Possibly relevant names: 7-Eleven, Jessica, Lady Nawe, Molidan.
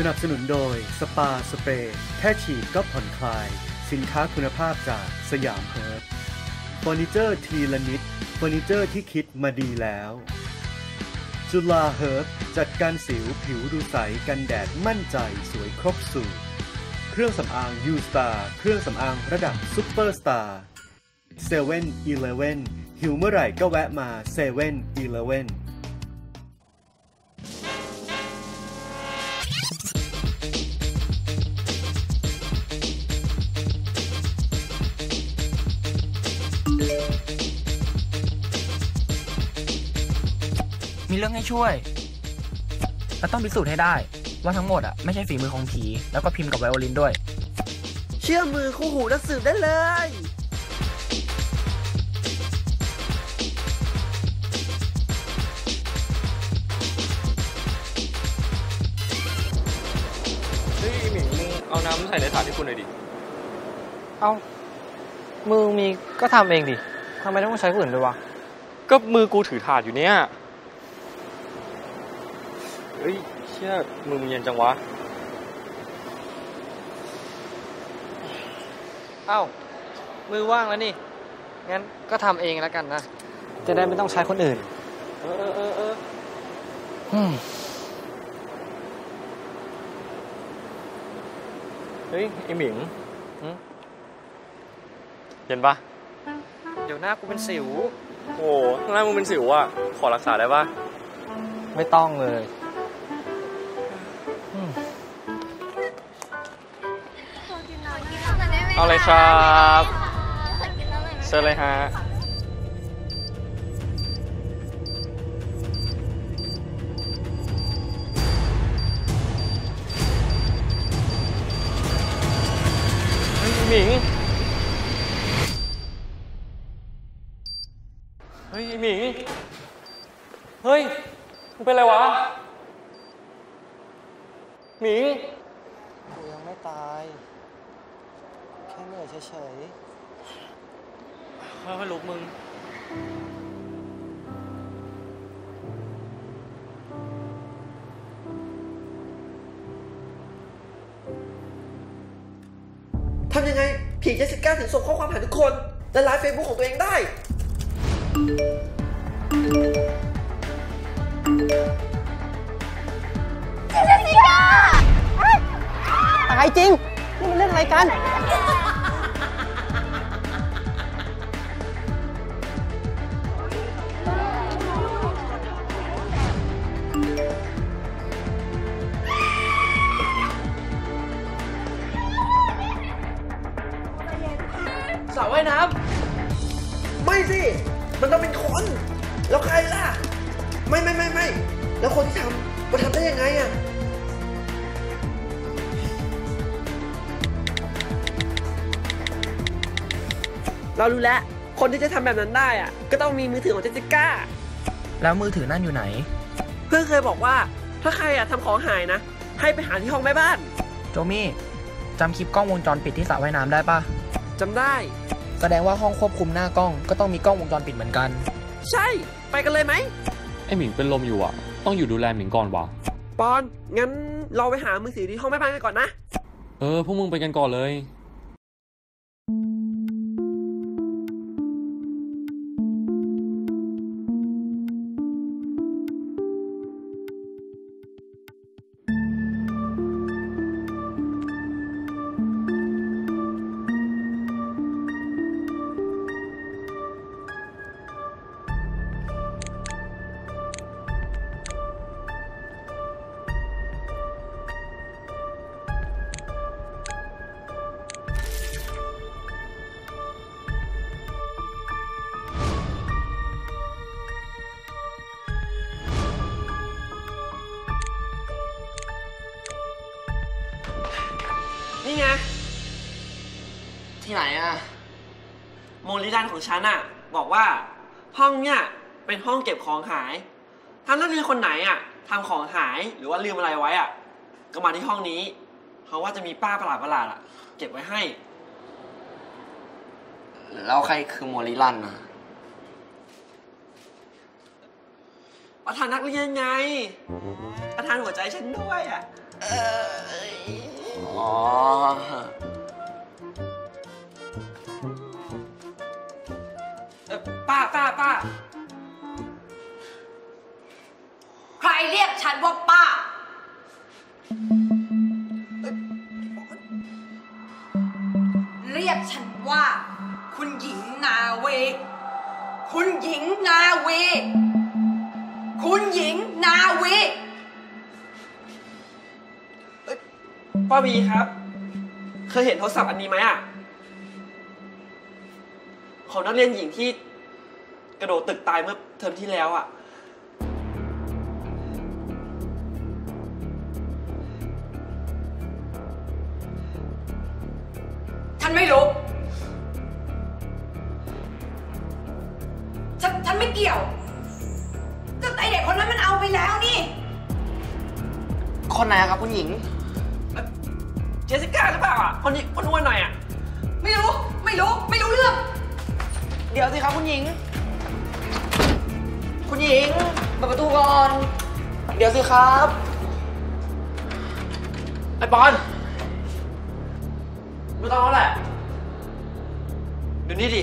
สนับสนุนโดยสปาสเปรย์แค่ฉีดก็ผ่อนคลายสินค้าคุณภาพจากสยามเฮิร์บเฟอร์นิเจอร์ทีละนิดเฟอร์นิเจอร์ที่คิดมาดีแล้วจุฬาเฮิร์บจัดการสิวผิวดูใสกันแดดมั่นใจสวยครบสูตรเครื่องสำอางยูสตาร์เครื่องสำอางระดับซุปเปอร์สตาร์7-Elevenหิวเมื่อไหร่ก็แวะมา7-Elevenมีเรื่องให้ช่วยเราต้องพิสูจน์ให้ได้ว่าทั้งหมดไม่ใช่ฝีมือของผีแล้วก็พิมพ์กับไวโอลินด้วยเชื่อมือคู่หูนักสืบได้เลยหมิงมึงเอาน้ำใส่ในถาดที่คุณหน่อยดิเอามือมีก็ทำเองดิทำไมต้องใช้คนอื่นด้วยวะก็มือกูถือถาดอยู่เนี่ยเฮ้ยเชี่ยมือมึงเย็นจังวะเอ้ามือว่างแล้วนี่งั้นก็ทำเองแล้วกันนะจะได้ไม่ต้องใช้คนอื่นเฮ้ยไอหมิงเย็นปะเดี๋ยวหน้ากูเป็นสิวโอ้หน้ามึงเป็นสิวอ่ะขอรักษาได้ปะไม่ต้องเลยเอาเลยครับเชิญเลยฮะหมิงเฮ้ยหมิงเฮ้ยมึงเป็นไรวะหมิงกูยังไม่ตายแค่เหนื่อยเฉยๆไม่รู้มึงทำยังไงผีเจสสิก้าถึงส่งข้อความหาทุกคนและไลฟ์เฟซบุ๊กของตัวเองได้เจสสิก้าตายจริงนี่มันเล่นอะไรกันสาวว่ายน้ำไม่สิมันต้องเป็นคนแล้วใครล่ะไม่แล้วคนที่ทำมันทำได้ยังไงอ่ะเรารู้แล้วคนที่จะทำแบบนั้นได้อ่ะก็ต้องมีมือถือของเจสสิก้าแล้วมือถือนั่นอยู่ไหนเพื่อนเคยบอกว่าถ้าใครอ่ะทำของหายนะให้ไปหาที่ห้องแม่บ้านโจมี่จำคลิปกล้องวงจรปิดที่สระว่ายน้ำได้ปะจำได้แสดงว่าห้องควบคุมหน้ากล้องก็ต้องมีกล้องวงจรปิดเหมือนกันใช่ไปกันเลยไหมไอหมิงเป็นลมอยู่อ่ะต้องอยู่ดูแลหมิงก่อนวะปอนงั้นเราไปหามือถือที่ห้องแม่บ้านกันก่อนนะพวกมึงไปกันก่อนเลยนี่ไงที่ไหนอะโมลิดันของฉันอะบอกว่าห้องเนี่ยเป็นห้องเก็บของหายถ้านักเรียนคนไหนอะทำของหายหรือว่าลืมอะไรไว้อะก็มาที่ห้องนี้เขาว่าจะมีป้าประหลาดอะเก็บไว้ให้แล้วใครคือโมลิดันอะประธานนักเรียนไงประธานหัวใจฉันด้วยอะ อ๋อป้าใครเรียกฉันว่าป้าเรียกฉันว่าคุณหญิงนาเวคุณหญิงนาเวคุณหญิงนาเวป้าวีครับเคยเห็นโทรศัพท์อันนี้ไหมอ่ะของนักเรียนหญิงที่กระโดดตึกตายเมื่อเทอมที่แล้วอ่ะฉันไม่รู้ฉันไม่เกี่ยวแต่ไอเด็กคนนั้นมันเอาไปแล้วนี่คนไหนครับคุณหญิงเจสิก้าหรือเปล่าอ่ะคนนี้คนอ้วนหน่อยอ่ะไม่รู้เรื่องเดี๋ยวสิครับคุณหญิงเปิดประตูก่อนเดี๋ยวสิครับไอ้บอลไม่ต้องแล้วแหละดูนี่ดิ